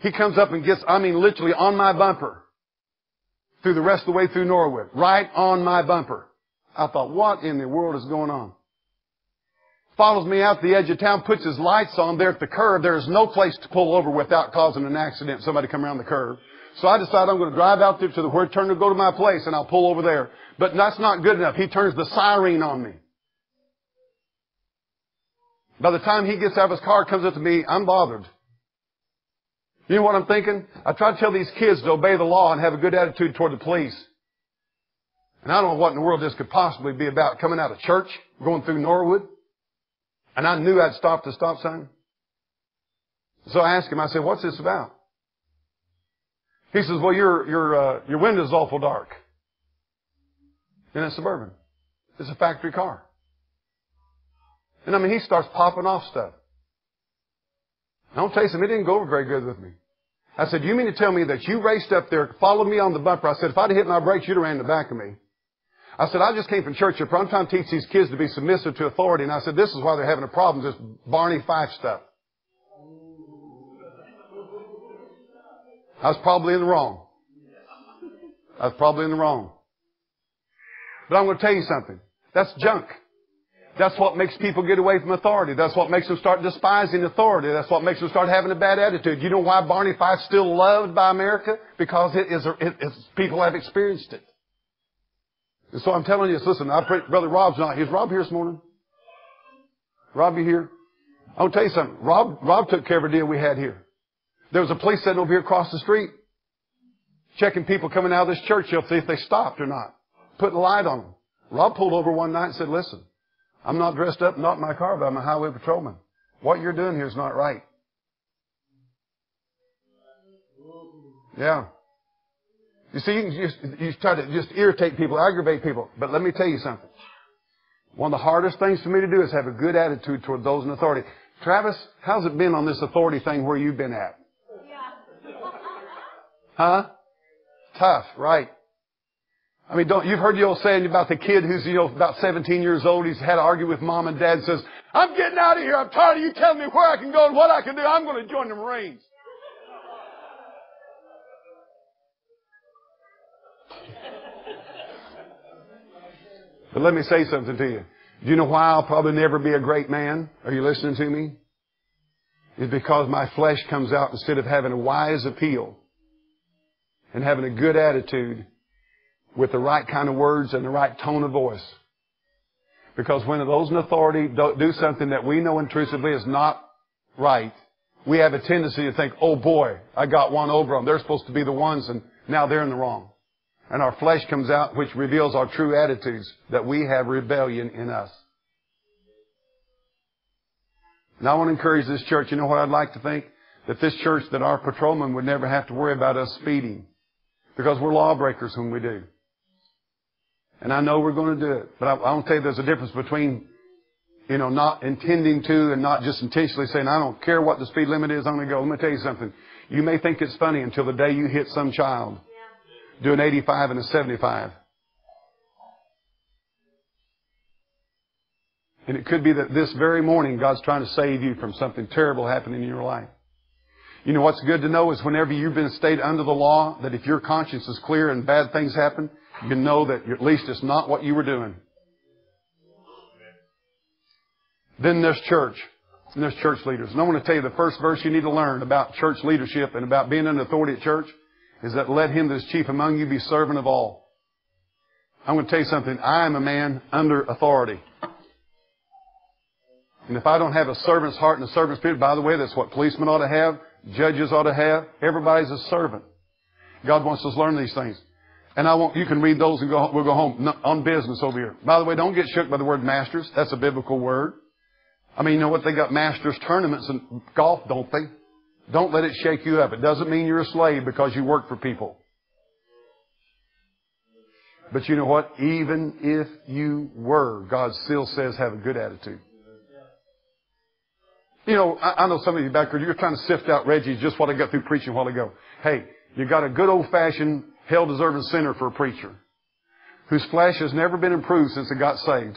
He comes up and gets, I mean, literally on my bumper through the rest of the way through Norwood, right on my bumper. I thought, what in the world is going on? Follows me out to the edge of town, puts his lights on there at the curb. There is no place to pull over without causing an accident. Somebody come around the curb. So I decide I'm going to drive out there to the where turn to go to my place, and I'll pull over there. But that's not good enough. He turns the siren on me. By the time he gets out of his car, comes up to me, I'm bothered. You know what I'm thinking? I try to tell these kids to obey the law and have a good attitude toward the police. And I don't know what in the world this could possibly be about, coming out of church, going through Norwood. And I knew I'd stopped the stop sign. So I asked him, I said, what's this about? He says, well, your, your, uh, your window's awful dark. And it's Suburban. It's a factory car. And I mean, he starts popping off stuff. And I'll tell you something, it didn't go over very good with me. I said, you mean to tell me that you raced up there, followed me on the bumper? I said, if I'd hit my brakes, you'd have ran in the back of me. I said, I just came from church here. I'm trying to teach these kids to be submissive to authority. And I said, this is why they're having a problem, this Barney Fife stuff. I was probably in the wrong. I was probably in the wrong. But I'm going to tell you something. That's junk. That's what makes people get away from authority. That's what makes them start despising authority. That's what makes them start having a bad attitude. You know why Barney Fife's still loved by America? Because it is, it is, people have experienced it. And so I'm telling you this. Listen, I pray, Brother Rob's not here. Is Rob here this morning? Rob, you here? I'll tell you something. Rob, Rob took care of a deal we had here. There was a police sitting over here across the street checking people coming out of this church to see if they stopped or not, putting a light on them. Rob pulled over one night and said, listen, I'm not dressed up, not in my car, but I'm a highway patrolman. What you're doing here is not right. Yeah. You see, you can just, you try to just irritate people, aggravate people. But let me tell you something. One of the hardest things for me to do is have a good attitude toward those in authority. Travis, how's it been on this authority thing where you've been at? Yeah. Huh? Tough, right? I mean, don't, you've heard the old saying about the kid who's, you know, about seventeen years old. He's had an argument with mom and dad and says, I'm getting out of here. I'm tired of you telling me where I can go and what I can do. I'm going to join the Marines. But let me say something to you. Do you know why I'll probably never be a great man? Are you listening to me? It's because my flesh comes out instead of having a wise appeal and having a good attitude with the right kind of words and the right tone of voice. Because when those in authority do something that we know intrusively is not right, we have a tendency to think, oh boy, I got one over them. They're supposed to be the ones and now they're in the wrong. And our flesh comes out, which reveals our true attitudes, that we have rebellion in us. And I want to encourage this church. You know what I'd like to think? That this church, that our patrolmen would never have to worry about us speeding. Because we're lawbreakers when we do. And I know we're going to do it. But I, I want to tell you there's a difference between, you know, not intending to and not just intentionally saying, I don't care what the speed limit is, I'm going to go. Let me tell you something. You may think it's funny until the day you hit some child. Yeah. Doing eighty-five and a seventy-five. And it could be that this very morning God's trying to save you from something terrible happening in your life. You know, what's good to know is whenever you've been stayed under the law, that if your conscience is clear and bad things happen, you can know that at least it's not what you were doing. Then there's church. And there's church leaders. And I want to tell you the first verse you need to learn about church leadership and about being under authority at church is that let him that is chief among you be servant of all. I'm going to tell you something. I am a man under authority. And if I don't have a servant's heart and a servant's spirit, by the way, that's what policemen ought to have. Judges ought to have. Everybody's a servant. God wants us to learn these things. And I want, you can read those and go, we'll go home on business over here. By the way, don't get shook by the word masters. That's a biblical word. I mean, you know what? They got masters tournaments in golf, don't they? Don't let it shake you up. It doesn't mean you're a slave because you work for people. But you know what? Even if you were, God still says have a good attitude. You know, I, I know some of you back there, you're trying to sift out Reggie, just what I got through preaching a while ago. Hey, you got a good old-fashioned, hell-deserving sinner for a preacher whose flesh has never been improved since it got saved.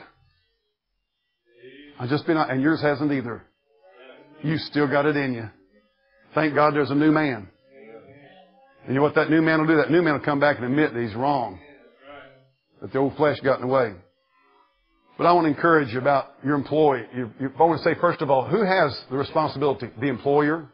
I've just been, and yours hasn't either. You still got it in you. Thank God there's a new man. And you know what that new man will do? That new man will come back and admit that he's wrong. That the old flesh got in the way. But I want to encourage you about your employee. You, you, I want to say, first of all, who has the responsibility? The employer?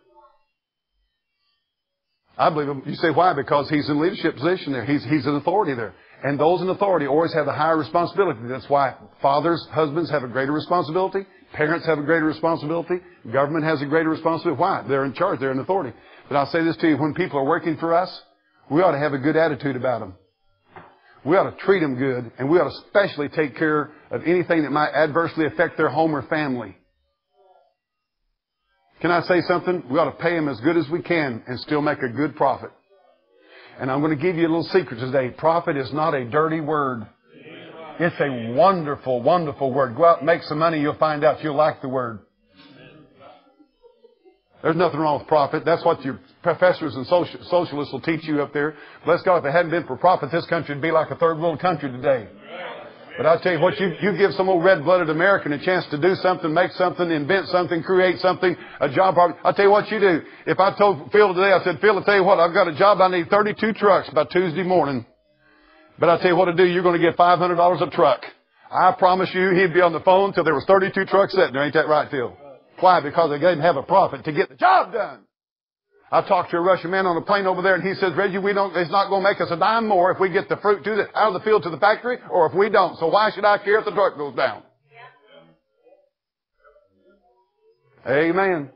I believe him. You say, why? Because he's in leadership position there. He's, he's in authority there. And those in authority always have the higher responsibility. That's why fathers, husbands have a greater responsibility. Parents have a greater responsibility. Government has a greater responsibility. Why? They're in charge. They're in authority. But I'll say this to you. When people are working for us, we ought to have a good attitude about them. We ought to treat them good, and we ought to especially take care of anything that might adversely affect their home or family. Can I say something? We ought to pay them as good as we can and still make a good profit. And I'm going to give you a little secret today. Profit is not a dirty word. It's a wonderful, wonderful word. Go out and make some money. You'll find out you'll like the word. There's nothing wrong with profit. That's what your professors and social, socialists will teach you up there. Bless God, if it hadn't been for profit, this country would be like a third world country today. But I tell you what, you, you give some old red-blooded American a chance to do something, make something, invent something, create something, a job. I'll tell you what you do. If I told Phil today, I said, Phil, I'll tell you what, I've got a job. I need thirty-two trucks by Tuesday morning. But I'll tell you what to do. You're going to get five hundred dollars a truck. I promise you he'd be on the phone till there was thirty-two trucks sitting there. Ain't that right, Phil? Why? Because they didn't have a prophet to get the job done. I talked to a Russian man on a plane over there, and he says, Reggie, we don't, it's not going to make us a dime more if we get the fruit to the, out of the field to the factory or if we don't. So why should I care if the truck goes down? Yeah. Amen.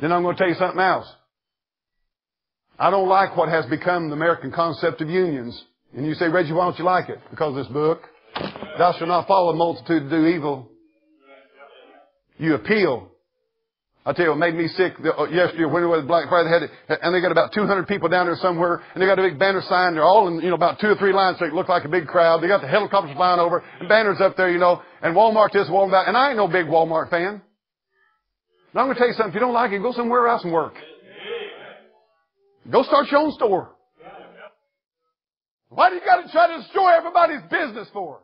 Then I'm going to tell you something else. I don't like what has become the American concept of unions. And you say, Reggie, why don't you like it? Because this book, thou shalt not follow a multitude to do evil. You appeal. I tell you, it made me sick yesterday when it was Black Friday. They had, and they got about two hundred people down there somewhere, and they got a big banner sign. They're all in, you know, about two or three lines, so it looked like a big crowd. They got the helicopters flying over, and banners up there, you know, and Walmart this, Walmart that. And I ain't no big Walmart fan. But I'm going to tell you something. If you don't like it, go somewhere else and work. Go start your own store. Why do you got to try to destroy everybody's business for?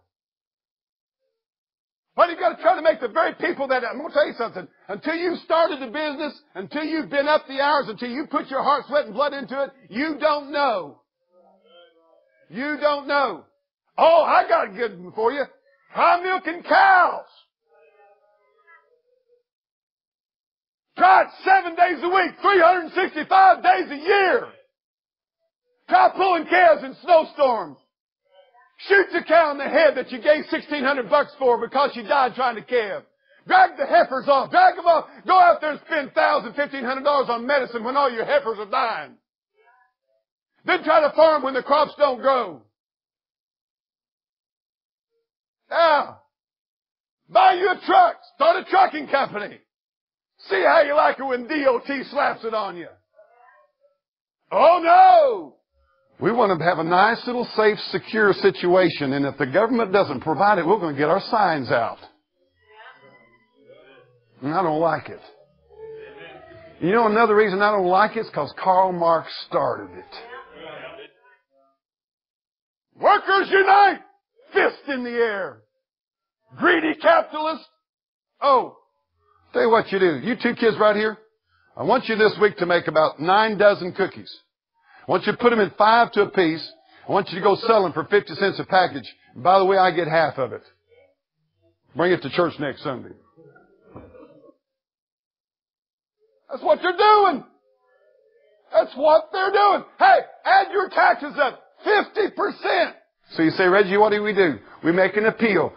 Why do you got to try to make the very people that... I'm going to tell you something. Until you started the business, until you've been up the hours, until you put your heart, sweat, and blood into it, you don't know. You don't know. Oh, I got a good one for you. Try milking cows. Try it seven days a week, three hundred sixty-five days a year. Try pulling calves in snowstorms. Shoot the cow in the head that you gave sixteen hundred bucks for because she died trying to calve. Drag the heifers off. Drag them off. Go out there and spend one thousand dollars, fifteen hundred dollars on medicine when all your heifers are dying. Then try to farm when the crops don't grow. Now, buy you a truck. Start a trucking company. See how you like it when D O T slaps it on you. Oh, no. We want to have a nice little safe, secure situation, and if the government doesn't provide it, we're going to get our signs out. And I don't like it. You know another reason I don't like it is because Karl Marx started it. Workers unite! Fist in the air! Greedy capitalists! Oh, tell you what you do. You two kids right here, I want you this week to make about nine dozen cookies. I want you to put them in five to a piece. I want you to go sell them for fifty cents a package. And by the way, I get half of it. Bring it to church next Sunday. That's what you're doing. That's what they're doing. Hey, add your taxes up. fifty percent. So you say, Reggie, what do we do? We make an appeal.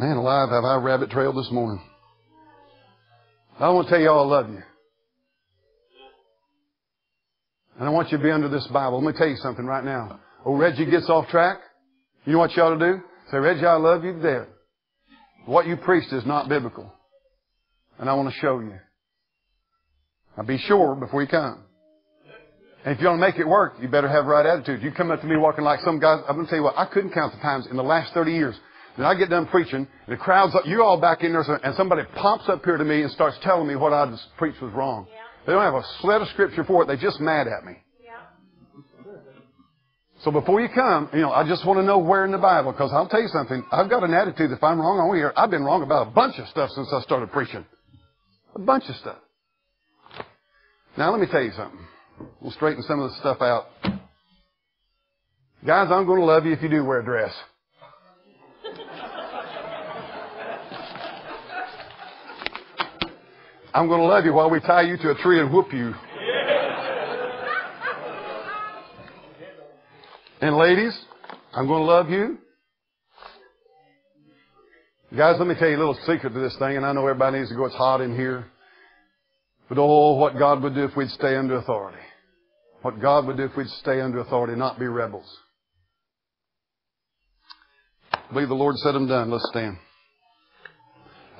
Man alive, have I rabbit trailed this morning. I want to tell you all I love you. And I want you to be under this Bible. Let me tell you something right now. Oh, Reggie gets off track. You know what you ought to do? Say, Reggie, I love you to death. What you preached is not biblical. And I want to show you. Now be sure before you come. And if you want to make it work, you better have the right attitude. You come up to me walking like some guys. I'm going to tell you what, I couldn't count the times in the last thirty years. Then I get done preaching, and the crowd's, you all back in there, and somebody pops up here to me and starts telling me what I just preached was wrong. Yeah. They don't have a shred of scripture for it. They're just mad at me. Yeah. So before you come, you know, I just want to know where in the Bible, because I'll tell you something. I've got an attitude. If I'm wrong on here, I've been wrong about a bunch of stuff since I started preaching. A bunch of stuff. Now, let me tell you something. We'll straighten some of this stuff out. Guys, I'm going to love you if you do wear a dress. I'm going to love you while we tie you to a tree and whoop you. And ladies, I'm going to love you. Guys, let me tell you a little secret to this thing, and I know everybody needs to go. It's hot in here. But oh, what God would do if we'd stay under authority. What God would do if we'd stay under authority, not be rebels. I believe the Lord said I'm done. Let's stand.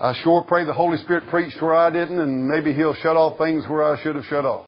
I sure pray the Holy Spirit preached where I didn't, and maybe He'll shut off things where I should have shut off.